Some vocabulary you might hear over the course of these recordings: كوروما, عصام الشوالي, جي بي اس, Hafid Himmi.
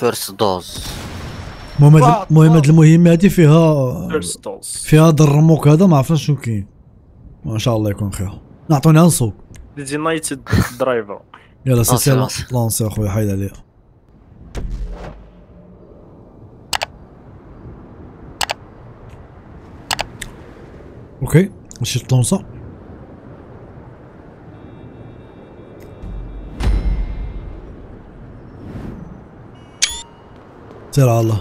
فيرست دوز. المهم هاد المهمة هادي فيها فيرست دوز، فيها هاد الرموق هذا ما عرفناش شنو كاين، ان شاء الله يكون خير. نعطونا نسوق ديزينايتد درايفر. يلا سير لونسي اخويا، حيد عليها. اوكي مشيت لونسا. سير على الله.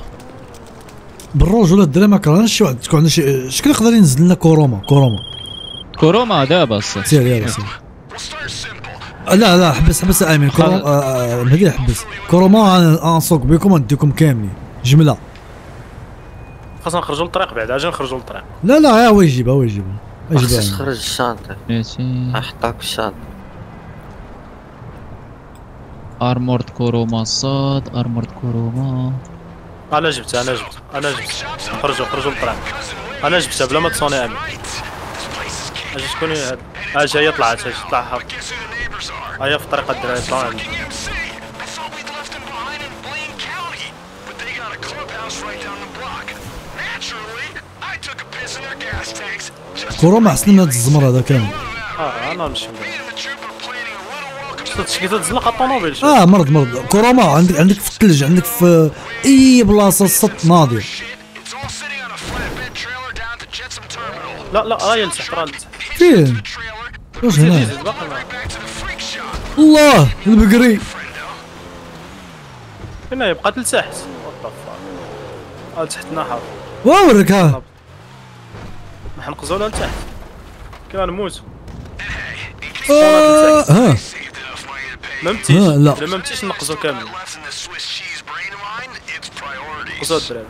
بالروج ولا الدراري ما كرهناش شي واحد تكون عندنا شي شكون يقدر ينزل لنا كوروما. كوروما دابا الصح. سير يلا سير. لا لا حبس حبس امين. هذه حبس كوروما، انسوق بكم ونديكم كاملين جمله. خاصنا نخرجوا للطريق بعد، اجي نخرجوا للطريق. لا لا ها هو يجيبها، خاصك تخرج الشانطه، احطك الشانطه. ارمورد كوروما صاد، ارمورد كوروما. انا جبتها انا جبتها. خرجوا للطريق، انا جبتها بلا ما تصوني امين. اجي شكون هاد؟ اجي هي طلعت، اجي طلعها هي في طريق الدراري طلعوا امين. كوروما حسن من هاد الزمر هذا كامل. انا نمشي كيتزلق الطوموبيل. مرض كوروما عندك في الثلج، عندك في اي بلاصه السط ناضي. لا هي لتحت، راه لتحت. فين؟ واش هنا؟ الله البقري فين هي؟ بقات لتحت. لتحت نحر. ووريك ها حنقزو لها لتحت كنا نموت. ها ممتيش لا ممتيش نقزو كامل. قزو الدراري.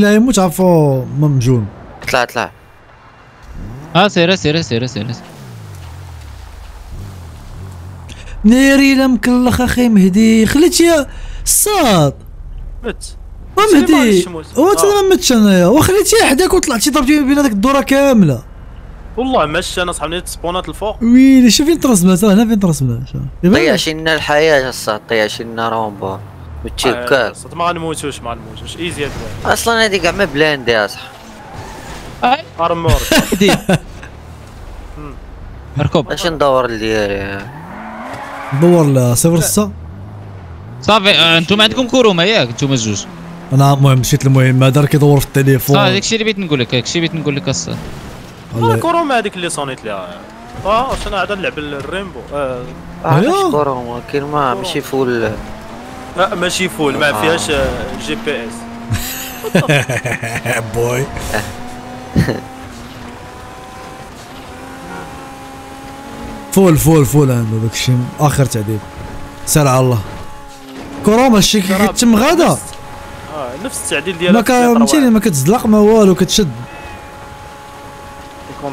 لا يموت عفوا ممجون. طلع سير. ناري لا مكلخ اخي مهدي، خليتي الصاد مت مهدي. وانت ما متش انايا وخليتي حداك وطلعتي ضربتي بين هذيك الدوره كامله. والله ماشي انا صاحبني تسبونات الفوق. ويلي شوف فين ترسمات، هنا فين ترسمات. طياشي لنا الحياه الصاد، طياشي لنا رومبا متيكا صاد. ما غنموتوش ايزي هاد اصلا هادي كاع ما بلاندي يا صاحبي. ارمور هادي اركب باش ندور لديالي ندور لها صفر سته صافي. انتم عندكم كوروما ياك انتم الجوج؟ انا المهم مشيت المهم هذا راه كيدور في التليفون. داكشي اللي بغيت نقول لك، الصاد. كوروما هذيك اللي صونيت ليها. واش انا عاد نلعب الريمبو. كوروما كاين ما ماشي فول. لا ماشي فول، ما فيهاش جي بي اس بوي. فول عنده داكشي اخر تعذيب. سير على الله. كوروما الشي كيتم غدا نفس التعديل ديالها. ما فهمتيني، ما كتزلق ما والو، كتشد الكون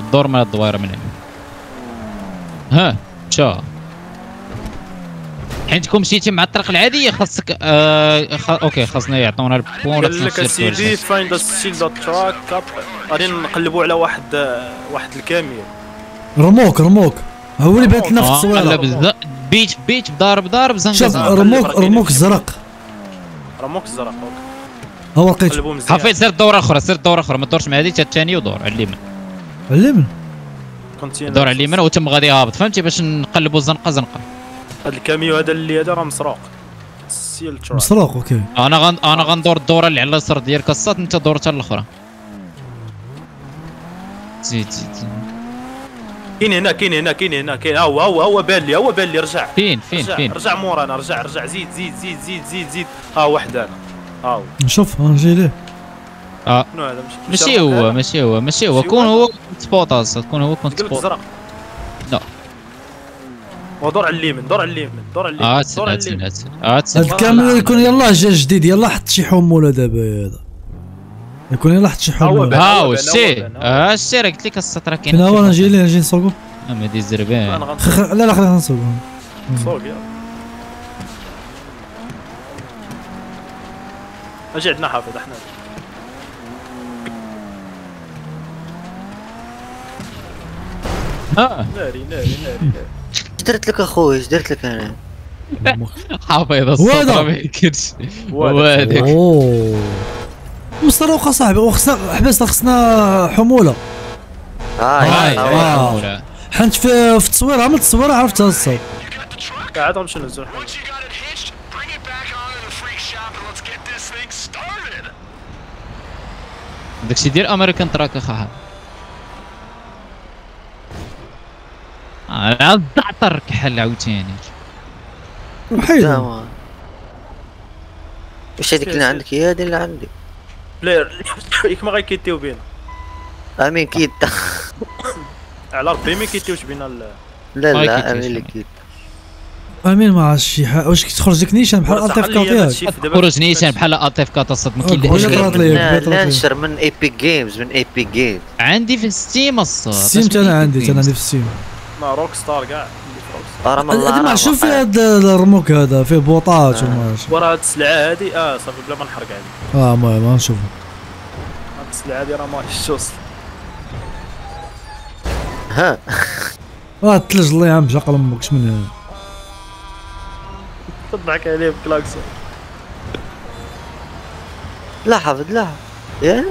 الدور من هاد الدويره من هنا. مشى حيتكم مشيتي مع الطريق العاديه. خاصك اوكي خاصنا يعطونا البون. قال لك اسيدي فايند ذا سيلد تراك كاب. غادي نقلبوا على واحد الكامير رموك هو اللي بات لنا في التصويره. بيت ضارب زنقه. شوف رموك الزرق، اوكي هو لقيت. حفيظ سير الدوره الاخرى، ما تدورش مع هذه حتى الثانيه، ودور على اليمين. دور على اليمين وتم غادي هابط فهمتي، باش نقلبوا زنقه. هذا الكاميو هذا اللي هذا راه مسروق. مسروق اوكي. انا غندور الدوره اللي على اليسار ديالك الصاد، انت دور حتى الاخرى. زيد كاين هنا. هو بان لي، رجع. فين رجع مورانا، رجع. زيد. واحد انا. هو نشوف نجي ليه. شنو هذا؟ ماشي هو كون هو كونت سبوطا، كون هو كونت سبوطا. لا ودور على اليمين دور على اليمين دور على اليمين. اتسن هاد الكاميرا يكون يلاه جا جديد يلاه حط شي حموله دابا هذا يكون يلاه حط شي حموله. هاو السير السير قلت لك السطر كاين. لا انا جاي نجي نسوقو ما دير زربان. لا خلينا نسوقو سوق يلا اجي عندنا حافظ احنا ناري درت لك اخويا اش درت لك انا حافظ الصوت ما يمكنش وهذاك مسروقه صاحبي وخصنا حبس خصنا حموله. هاي حنت في التصوير عملت التصوير عرفت الصوت عاد غنمشي نهزو الحموله. داكشي ديال امريكان تراك اخا انا الضعطر كحل عاوتاني وحيد. واش هذيك اللي عندك هي هذه اللي عندي بلاير ياك ما غيكيتيو بينا امين كيت على ربي ما كيتيوش بينا. لا امين اللي كيت امين ما عرفتش شي حاجه. واش كتخرج لك نيشان بحال الطيف كاطير خرج نيشان بحال الطيف كاطا صد ما كاينديرش. ننشر من اي بي جيمز من اي بي جيمز عندي في ستيم الصاد ستيم تانا عندي في ستيم ما روك ستار كاع هذا ما شوف في هذا الرموك هذا فيه بوطات وما ورا هاد السلعه هذه صافي بلا ما نحرق عليه ما نشوفها هاد السلعه هذه راه ماهيش توصل. ها الثلج الله يعم جا قلم ماكش منها تطبعك عليه بكلاكسون. لا حافظ لا يا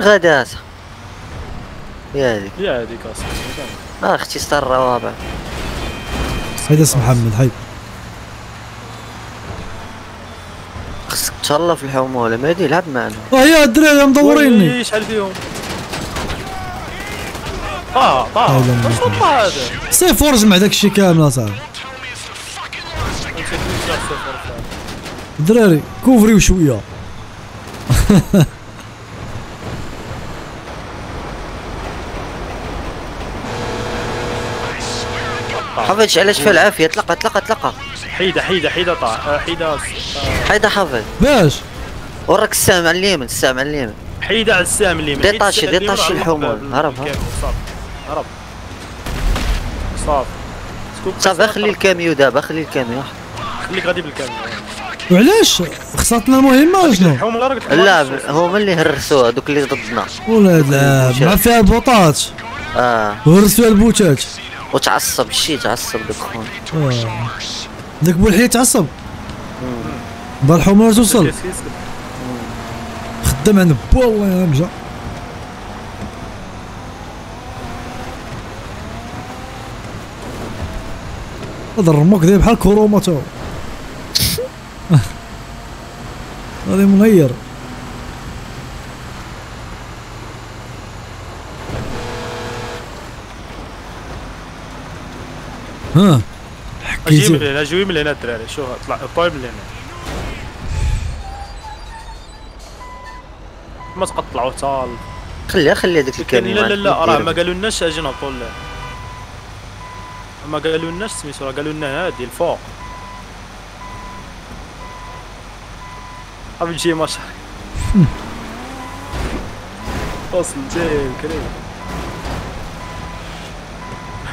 غدا هسا يا هذيك اصلا اختي ستار الروابع. هيدا اسم محمد هيدا خصك تهلا في الحمولة ما يدي لعب معنا. هي الدراري مدوريني شحال فيهم. واش الطاعة هذا سيف ورج مع داك الشيء كامل اصاحبي. الدراري كوفريو شوية حافظ علاش في العافيه تلقى حيده طاع حيده حافظ باش وراك السام على اليمين حيده على السام اليمين ديطاشي الحمول هرب صافي خلي الكاميو خليك غادي بالكاميو. وعلاش خسرتنا المهمه وشنو؟ لا هما اللي هرسوا هذوك اللي ضدنا ولا مع فيها البوطات هرسوا البوتات وتعصب تعصب داك خونا داك بولحي تعصب بالحمار توصل خدام عند بو الله يرحم جا هذا الرموك داير بحال كوروما تا هو هذا مغير. ها حكيتي جوي من هنا الدراري شوف طلع طايب من هنا ما تقطعوا حتى خليها ديك الكلمه. لا راه ما قالوا لناش اجي نهبطوا ما قالوا لناش سميتو راه قالوا لنا هادي الفوق عم نجي ماشي وصل جاي كريم.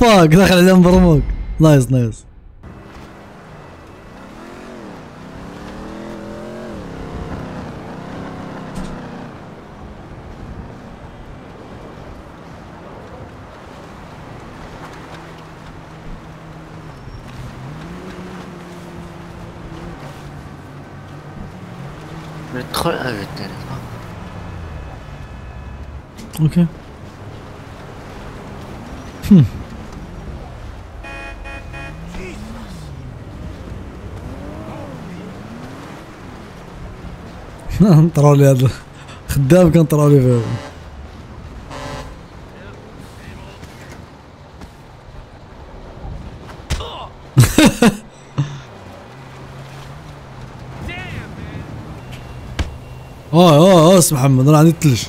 فاك داخل عليهم برموك. نايس ندخل على التليفون. اوكي طراولي هذا خدام كان طراولي فيه. اه اسمع محمد انا عندي الثلج.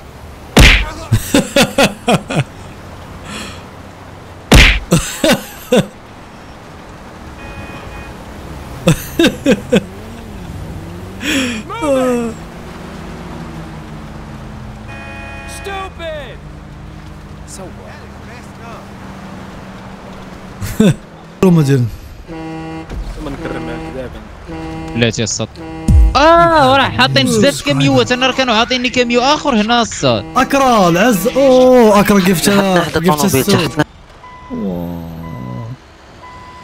بلاتي الصط راه حاطين بزاف كاميوات، انا راه كانوا حاطيني كاميو اخر هنا الصاد. اكرا العز اوه اكرا كيف تا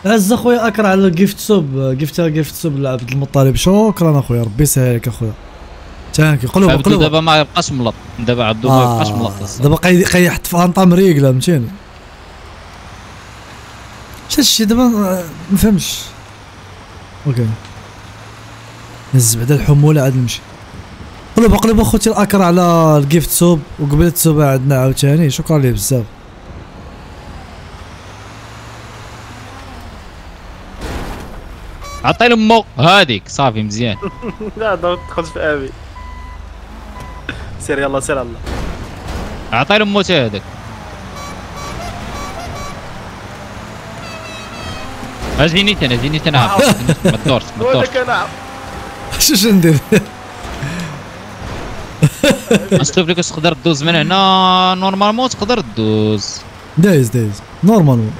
عز اخويا اكرا على الجيفت سوب جيفت سوب لعبد المطالب. شكرا اخويا ربي يسهل لك اخويا. تانكي قلوبه قلوبه دابا ما بقاش ملط، دابا عبدو ما بقاش ملط دابا قيحط في انطام ريكلا فهمتيني. شتشي دابا ما فهمش اوكي نهز بعدا الحموله عاد نمشي. قلوب قلوب اخوتي الاكر على الجيفت سوب وقبل التسوبه عندنا عاوتاني شكرا ليه بزاف. عطي لمو هاديك صافي مزيان. لا ما تدخلش في ابي سير يلا سير الله عطي لمو تا هذاك. اجيني انا عارف ما تدورش ما تدورش شو ندير؟ نشوف لك واش تقدر دوز من هنا. نورمالمون تقدر دوز دايز نورمالمون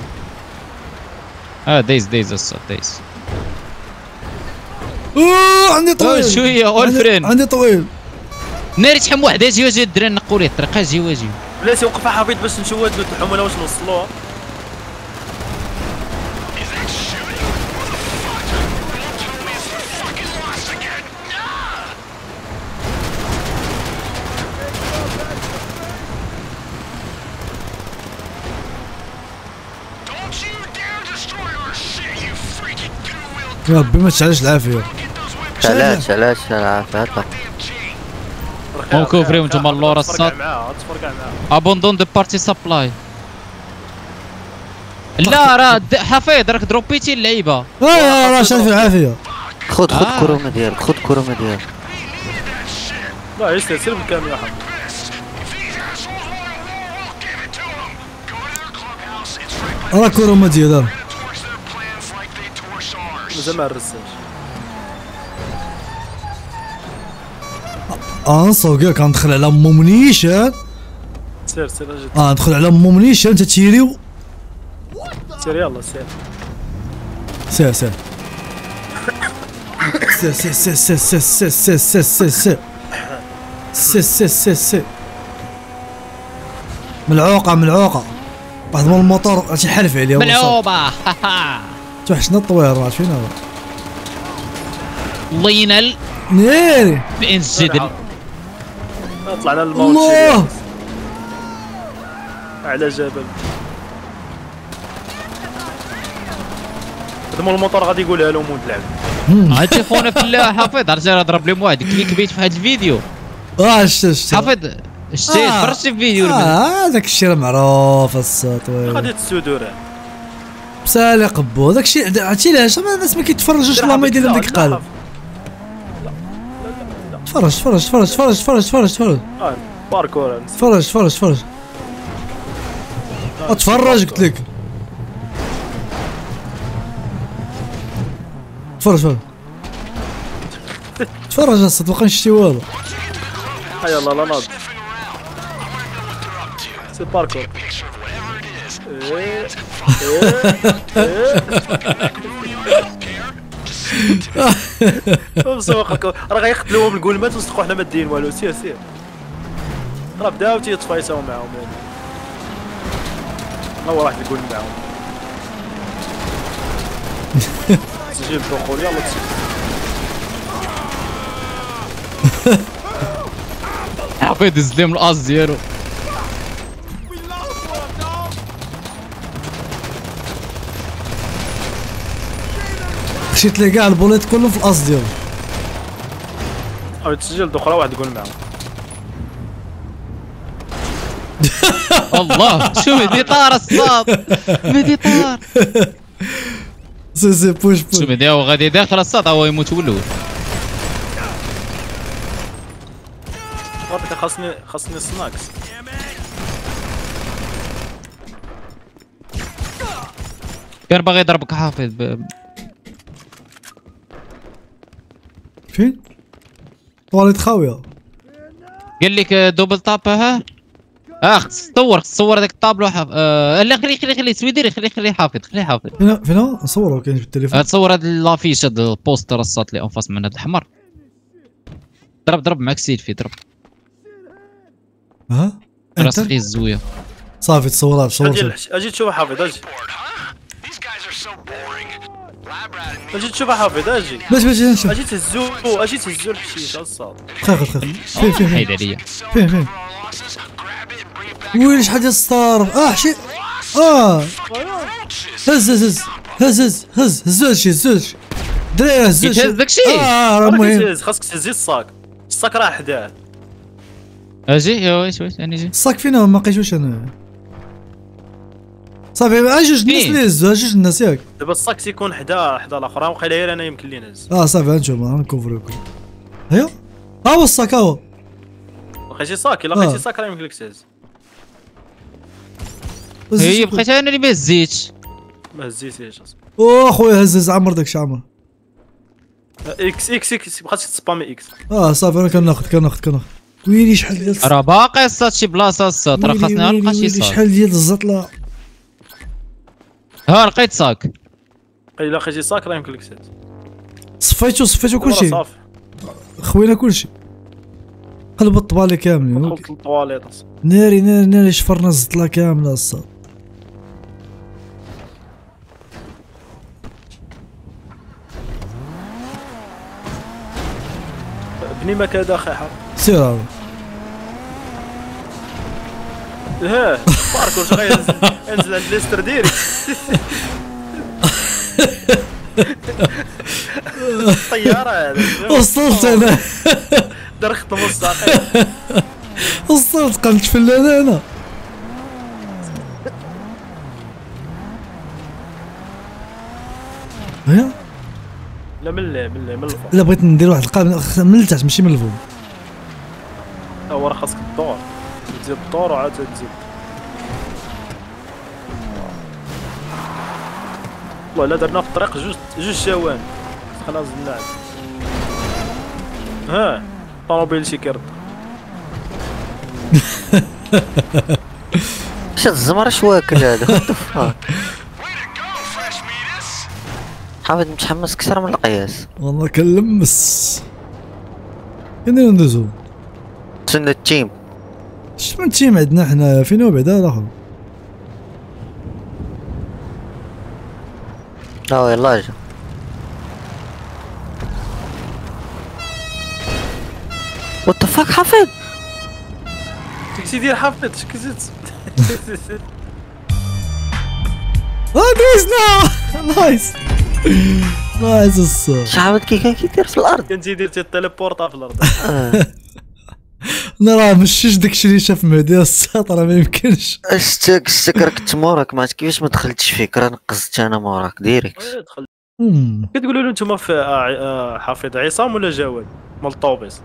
دايز الصاد دايز. عندي طويل شويه اول فرين عندي طويل ناري تحم واحد اجي واجي الدران نقوا ليه الطريق اجي بلاتي وقف حفيظ باش نشواد له الحموله واش نوصلوها. يا ربي ما تشعلش العافيه علاش العافيه هاكا ممكن فريم نتوما اللورا الصاد ابوندون دو بارتي سابلاي. لا راه حفيظ راك دروبيتي اللعيبه راه شاد في العافيه. خد كرومه ديالك لا عيش سير بالكاميرا حمد. راه كرومه ديالها مازال ما هرستهاش. نسوق ياك غندخل على مو منيشان. سير اجي ندخل على مو منيشان تتيريو. سير يلا سير سير ملعوقة بعض من الموتور غادي يحلف عليها ملعوبة. توحشنا الطوير راه فين هو الله ينال ناري بانس جدل. طلع على الموت الله على جبل خدموا الموتور غادي يقولها لهم ولد العب. عرفتي خونا في حفيظ عرفتي راه ضرب لهم واحد كليك بيت في هذا الفيديو. شفت حفيظ تفرجت في الفيديو هذاك الشيء راه معروف الصوت غادي تسودو راه بسالي قبو داك الشيء عرفتي علاش الناس ما كيتفرجوش الله ما يدير لهم ديك القالب. تفرج باركور تفرج اتفرج قلت لك تفرج الصوت باقي شتي والو. حي الله لا ناض سي باركور راه غيقتلوهم الكولمات ونصدقوا حنا ما دايرين والو. سير راه بداو تيتفايصاو معاهم هو راح الكول معاهم سجل الدخول يلا تسجل حفيظ دز لهم الأص ديالو. خشيت ليه كاع البوليت كله في الأص ديالو. او يتسجل دخله واحد يقول معه. الله شو مهدي طار الصاد، مهدي طار. سي سي بوش بوش. شو مهدي هو غادي داخل الصاد هو يموت هو الاول. خاصني السناكس. كان باغي يضربك حافظ. فين؟ طواليت خاوية. قال لك دوبل طاب ها؟ خص تصور هذاك الطابلو حافظ. لا خلي سويديري خلي حافظ حافظ. فين هو؟ نصوره كاين في التليفون. تصور هاد لافيش هاد البوستر الصات اللي انفاس من هاد الحمر. ضرب معاك سيد في ضرب. ها؟ راسخ غير الزوية. صافي تصورها بصورة. اجي تشوف حافظ اجي. اجي تشوف حافظ اجي. اجي تهزو الحشيش الصاد. خير حيد عليا. فين ويلي شحال ديال الصطار. حشي. هز هز هز هز هز هز هزو هادشي هزو هادشي. الدراري هزو هادشي. كيتهز داكشي. راه المهم. خاصك تهزي الصاك. الصاك راه حداه. اجي ويش انا جي. الصاك فين هو ما لقيتوش انا. صافي مع جوج الناس اللي هزوها جوج الناس ياك. دابا الصاك تيكون حدا الاخرى وقيلا غير انا يمكن لي نهز. صافي غنشوف غنكوفريكم. ايوا ها هو الصاك ها هو. لقيتي صاك الا لقيتي صاك راه يمكن لك تهز. هي بقيت انا اللي ما هزيتش. ما هزيتيش اصاحبي. خويا هز عمر داكشي عمر. اكس اكس اكس بقات تسبامي اكس. صافي انا كناخد. ويلي شحال ديال الصط راه باقي الصط شي بلاصه الصط راه خاصني نلقى شي صاك. شحال ديال الزطله. لقيت صاك. الا لقيتي صاك راه يمكن لك تهز. صفيتو كلشي. خوينا كلشي. قلب الطبالي كاملين. دخلت للطواليط ناري ناري ناري شفرنا الزطله كامله الصاد. بني ما كدا خيحه. سير هاو. ها بارك واش غاي انزل عند ليستر ديري. الطياره هذا. وصلت انا. درخت مصداقين. وصلت قمت فلان انا. لا من الفوق. لا بغيت ندير واحد القلب من التحت ماشي من الفوق. هو راه خاصك الدور تزيد الدور وعاد تزيد. والله درنا في الطريق جوج شوان خلاص النعم. ها طوموبيل شي كيرد. اش الزمر اش واكل هذا؟ حافظ متحمس كثر من القياس. والله كنلمس. كاينين ندوزو. شنو التيم؟ شنو التيم عندنا حنا فين هو بعدا الاخر؟ يلا جا. وات ذا فاك حافظ؟ تكسي ديال حافظ شكيت. دوزنا نايس. نايس الصوت. شحال كي كان كيدير في الارض؟ كان تيدير تيليبورطا في الارض. انا راه مشيش داكشي اللي شاف مهدي الصوت راه ما يمكنش. اشتك راك تمورك ما عرفت كيفاش ما دخلتش فيك راه نقزت انا موراك ديريكت. كتقولوا له انتم في حفيظ عصام ولا جواد؟ مال الطوبيس.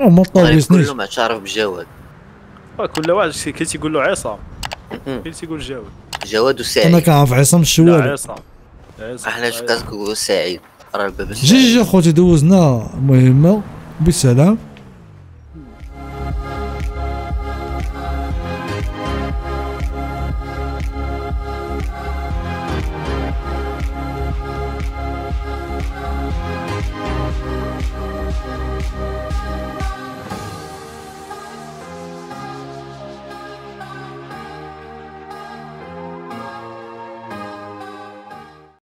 مال الطوبيس كلهم معترف بجواد. كل واحد كيتيقول له عصام. كيتيقول جواد وسعيد. انا كنعرف عصام الشوالي. احنا شكون كنقولوا سعيد راه الباب. جي خوتي دوزنا المهمه بالسلام.